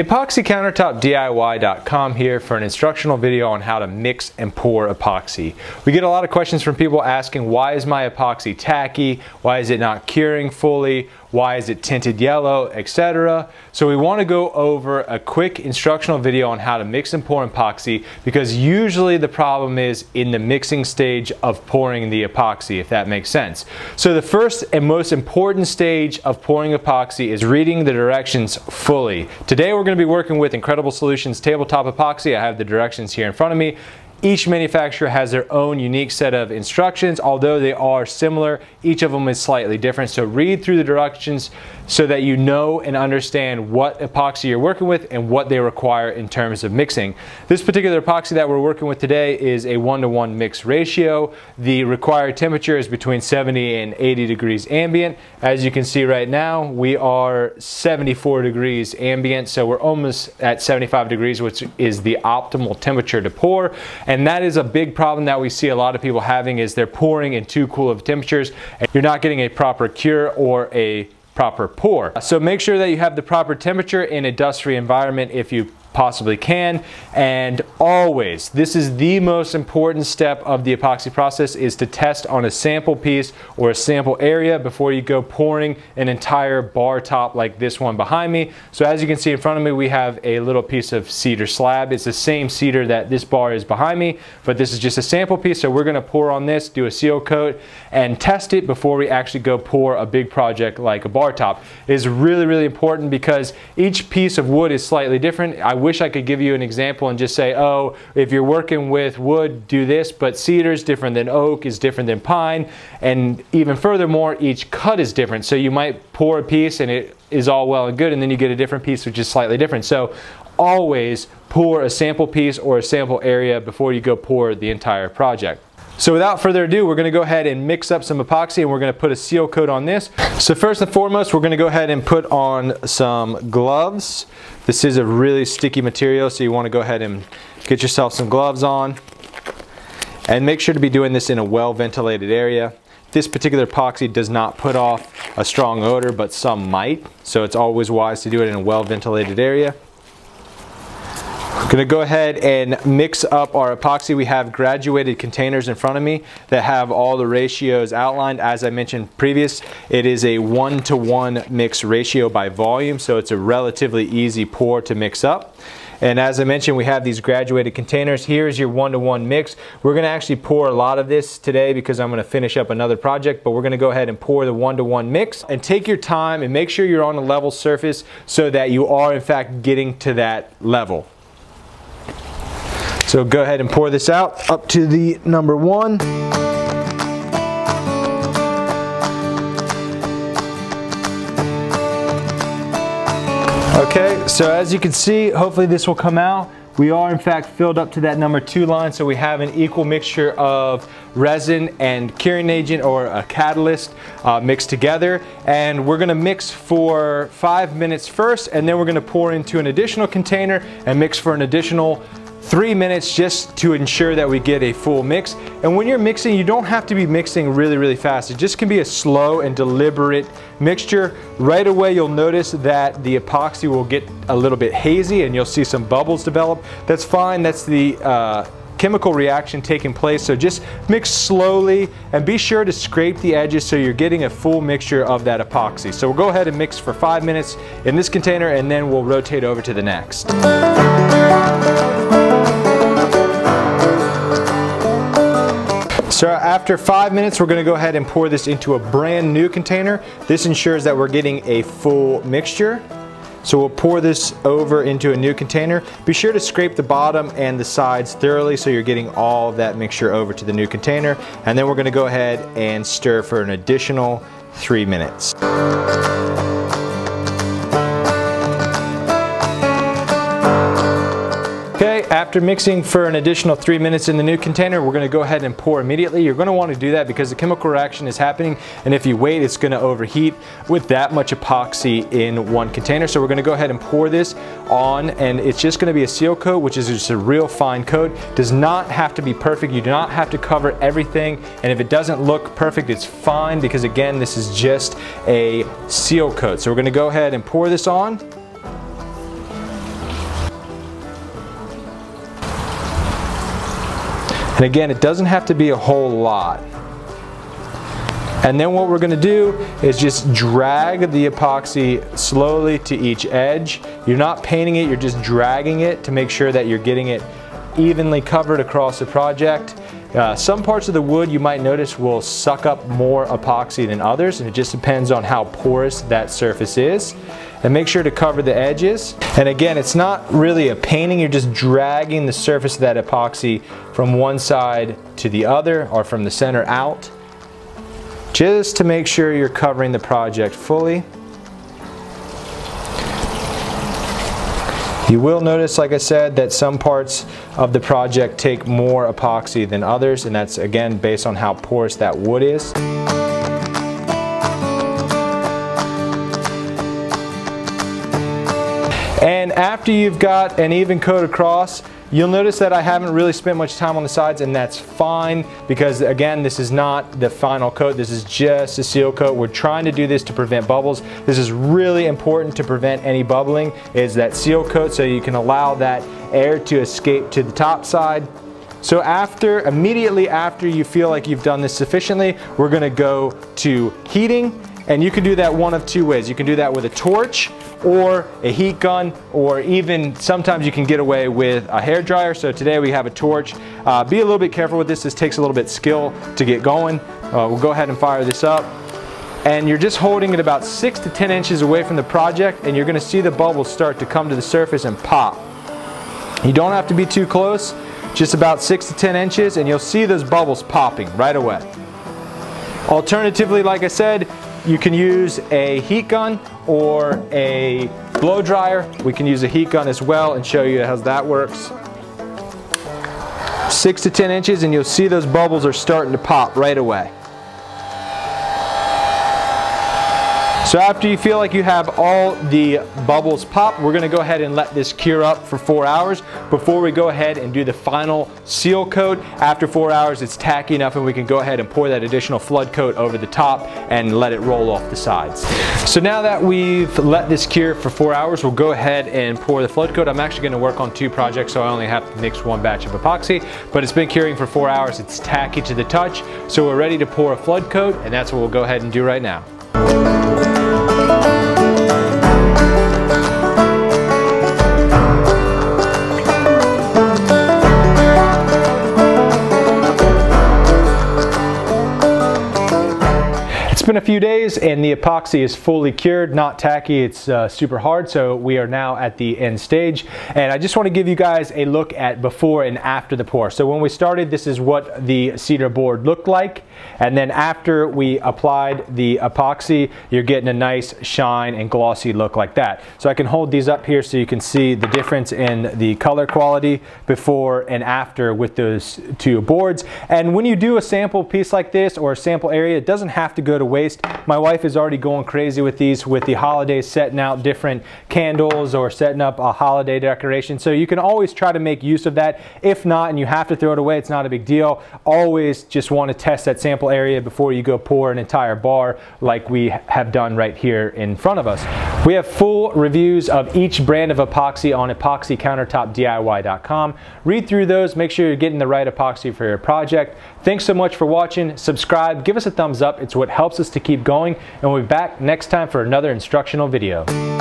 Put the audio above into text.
EpoxyCountertopDIY.com here for an instructional video on how to mix and pour epoxy. We get a lot of questions from people asking, why is my epoxy tacky? Why is it not curing fully? Why is it tinted yellow, etc.? So we want to go over a quick instructional video on how to mix and pour epoxy, because usually the problem is in the mixing stage of pouring the epoxy, if that makes sense. So the first and most important stage of pouring epoxy is reading the directions fully. Today we're going to be working with Incredible Solutions Tabletop Epoxy. I have the directions here in front of me. Each manufacturer has their own unique set of instructions, although they are similar. Each of them is slightly different, so read through the directions so that you know and understand what epoxy you're working with and what they require in terms of mixing. This particular epoxy that we're working with today is a 1-to-1 mix ratio. The required temperature is between 70 and 80 degrees ambient. As you can see right now, we are 74 degrees ambient, so we're almost at 75 degrees, which is the optimal temperature to pour. And that is a big problem that we see a lot of people having, is they're pouring in too cool of temperatures and you're not getting a proper cure or a proper pour. So make sure that you have the proper temperature in a dust-free environment if you possibly can. And always, this is the most important step of the epoxy process, is to test on a sample piece or a sample area before you go pouring an entire bar top like this one behind me. So as you can see in front of me, we have a little piece of cedar slab. It's the same cedar that this bar is behind me, but this is just a sample piece. So we're going to pour on this, do a seal coat, and test it before we actually go pour a big project like a bar top. It is really, really important because each piece of wood is slightly different. I wish I could give you an example and just say, oh, if you're working with wood, do this, but cedar is different than oak, is different than pine, and even furthermore, each cut is different. So you might pour a piece and it is all well and good, and then you get a different piece which is slightly different. So always pour a sample piece or a sample area before you go pour the entire project. So without further ado, we're gonna go ahead and mix up some epoxy, and we're gonna put a seal coat on this. So first and foremost, we're gonna go ahead and put on some gloves. This is a really sticky material, so you wanna go ahead and get yourself some gloves on. And make sure to be doing this in a well-ventilated area. This particular epoxy does not put off a strong odor, but some might. So it's always wise to do it in a well-ventilated area. Gonna go ahead and mix up our epoxy. We have graduated containers in front of me that have all the ratios outlined. As I mentioned previous, it is a 1-to-1 mix ratio by volume, so it's a relatively easy pour to mix up. And as I mentioned, we have these graduated containers. Here's your 1-to-1 mix. We're gonna actually pour a lot of this today because I'm gonna finish up another project, but we're gonna go ahead and pour the 1-to-1 mix. And take your time and make sure you're on a level surface so that you are in fact getting to that level. So go ahead and pour this out up to the number one. Okay, so as you can see, hopefully this will come out. We are in fact filled up to that number 2 line, so we have an equal mixture of resin and curing agent or a catalyst mixed together. And we're gonna mix for 5 minutes first, and then we're gonna pour into an additional container and mix for an additional 3 minutes just to ensure that we get a full mix. And when you're mixing, you don't have to be mixing really, really fast. It just can be a slow and deliberate mixture. Right away, you'll notice that the epoxy will get a little bit hazy and you'll see some bubbles develop. That's fine, that's the chemical reaction taking place. So just mix slowly and be sure to scrape the edges so you're getting a full mixture of that epoxy. So we'll go ahead and mix for 5 minutes in this container, and then we'll rotate over to the next. So after 5 minutes, we're gonna go ahead and pour this into a brand new container. This ensures that we're getting a full mixture. So we'll pour this over into a new container. Be sure to scrape the bottom and the sides thoroughly so you're getting all of that mixture over to the new container. And then we're gonna go ahead and stir for an additional 3 minutes. After mixing for an additional 3 minutes in the new container, we're going to go ahead and pour immediately. You're going to want to do that because the chemical reaction is happening, and if you wait, it's going to overheat with that much epoxy in one container. So we're going to go ahead and pour this on, and it's just going to be a seal coat, which is just a real fine coat. Does not have to be perfect. You do not have to cover everything, and if it doesn't look perfect, it's fine because, again, this is just a seal coat. So we're going to go ahead and pour this on. And again, it doesn't have to be a whole lot. And then what we're going to do is just drag the epoxy slowly to each edge. You're not painting it, you're just dragging it to make sure that you're getting it evenly covered across the project. Some parts of the wood you might notice will suck up more epoxy than others, and it just depends on how porous that surface is. And make sure to cover the edges. And again, it's not really a painting, you're just dragging the surface of that epoxy from one side to the other, or from the center out, just to make sure you're covering the project fully. You will notice, like I said, that some parts of the project take more epoxy than others, and that's again based on how porous that wood is. And after you've got an even coat across, you'll notice that I haven't really spent much time on the sides, and that's fine because, again, this is not the final coat. This is just a seal coat. We're trying to do this to prevent bubbles. This is really important to prevent any bubbling, is that seal coat, so you can allow that air to escape to the top side. So immediately after you feel like you've done this sufficiently, we're gonna go to heating. And you can do that one of two ways. You can do that with a torch or a heat gun, or even sometimes you can get away with a hair dryer. So today we have a torch. Be a little bit careful with this. This takes a little bit of skill to get going. We'll go ahead and fire this up. And you're just holding it about 6 to 10 inches away from the project, and you're gonna see the bubbles start to come to the surface and pop. You don't have to be too close, just about 6 to 10 inches, and you'll see those bubbles popping right away. Alternatively, like I said, you can use a heat gun or a blow dryer. We can use a heat gun as well and show you how that works. 6 to 10 inches, and you'll see those bubbles are starting to pop right away. So after you feel like you have all the bubbles pop, we're gonna go ahead and let this cure up for 4 hours before we go ahead and do the final seal coat. After 4 hours, it's tacky enough and we can go ahead and pour that additional flood coat over the top and let it roll off the sides. So now that we've let this cure for 4 hours, we'll go ahead and pour the flood coat. I'm actually gonna work on 2 projects, so I only have to mix 1 batch of epoxy, but it's been curing for 4 hours. It's tacky to the touch, so we're ready to pour a flood coat, and that's what we'll go ahead and do right now. It's been a few days and the epoxy is fully cured, not tacky, it's super hard, so we are now at the end stage. And I just want to give you guys a look at before and after the pour. So when we started, this is what the cedar board looked like, and then after we applied the epoxy, you're getting a nice shine and glossy look like that. So I can hold these up here so you can see the difference in the color quality before and after with those 2 boards. And when you do a sample piece like this or a sample area, it doesn't have to go to waste. My wife is already going crazy with these, with the holidays, setting out different candles or setting up a holiday decoration. So you can always try to make use of that. If not, and you have to throw it away, it's not a big deal. Always just want to test that sample area before you go pour an entire bar like we have done right here in front of us. We have full reviews of each brand of epoxy on EpoxyCountertopDIY.com. Read through those, make sure you're getting the right epoxy for your project. Thanks so much for watching. Subscribe, give us a thumbs up. It's what helps us to keep going, and we'll be back next time for another instructional video.